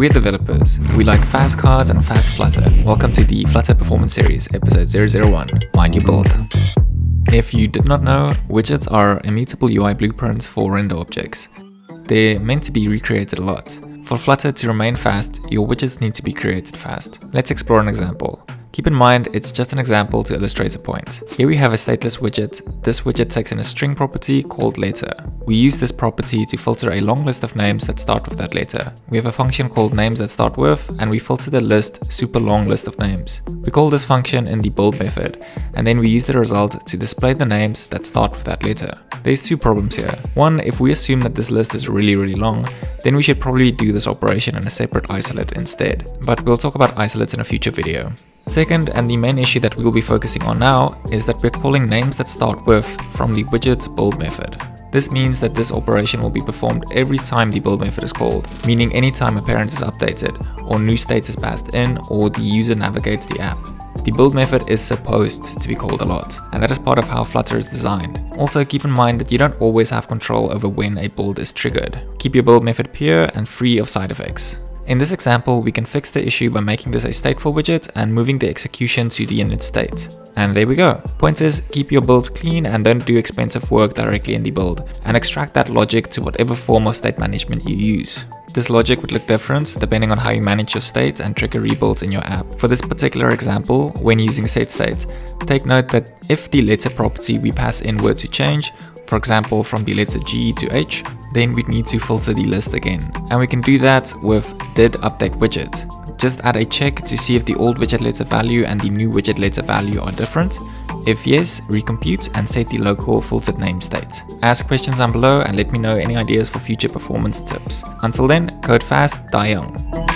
We're developers. We like fast cars and fast Flutter. Welcome to the Flutter Performance Series, episode 001, My New Build. If you did not know, widgets are immutable UI blueprints for render objects. They're meant to be recreated a lot. For Flutter to remain fast, your widgets need to be created fast. Let's explore an example. Keep in mind, it's just an example to illustrate a point. Here we have a stateless widget. This widget takes in a string property called letter. We use this property to filter a long list of names that start with that letter. We have a function called names that start with, and we filter the list super long list of names. We call this function in the build method, and then we use the result to display the names that start with that letter. There's two problems here. One, if we assume that this list is really long, then we should probably do this operation in a separate isolate instead. But we'll talk about isolates in a future video. Second, and the main issue that we'll be focusing on now, is that we're calling names that start with from the widget's build method. This means that this operation will be performed every time the build method is called, meaning anytime a parent is updated, or new states is passed in, or the user navigates the app. The build method is supposed to be called a lot, and that is part of how Flutter is designed. Also, keep in mind that you don't always have control over when a build is triggered. Keep your build method pure and free of side effects. In this example, we can fix the issue by making this a stateful widget and moving the execution to the init state. And there we go. Point is, keep your builds clean and don't do expensive work directly in the build, and extract that logic to whatever form of state management you use. This logic would look different depending on how you manage your states and trigger rebuilds in your app. For this particular example, when using setState, take note that if the letter property we pass in were to change, for example from the letter G to H, then we'd need to filter the list again. And we can do that with didUpdateWidget. Just add a check to see if the old widget letter value and the new widget letter value are different. If yes, recompute and set the local filtered name state. Ask questions down below and let me know any ideas for future performance tips. Until then, code fast, die young.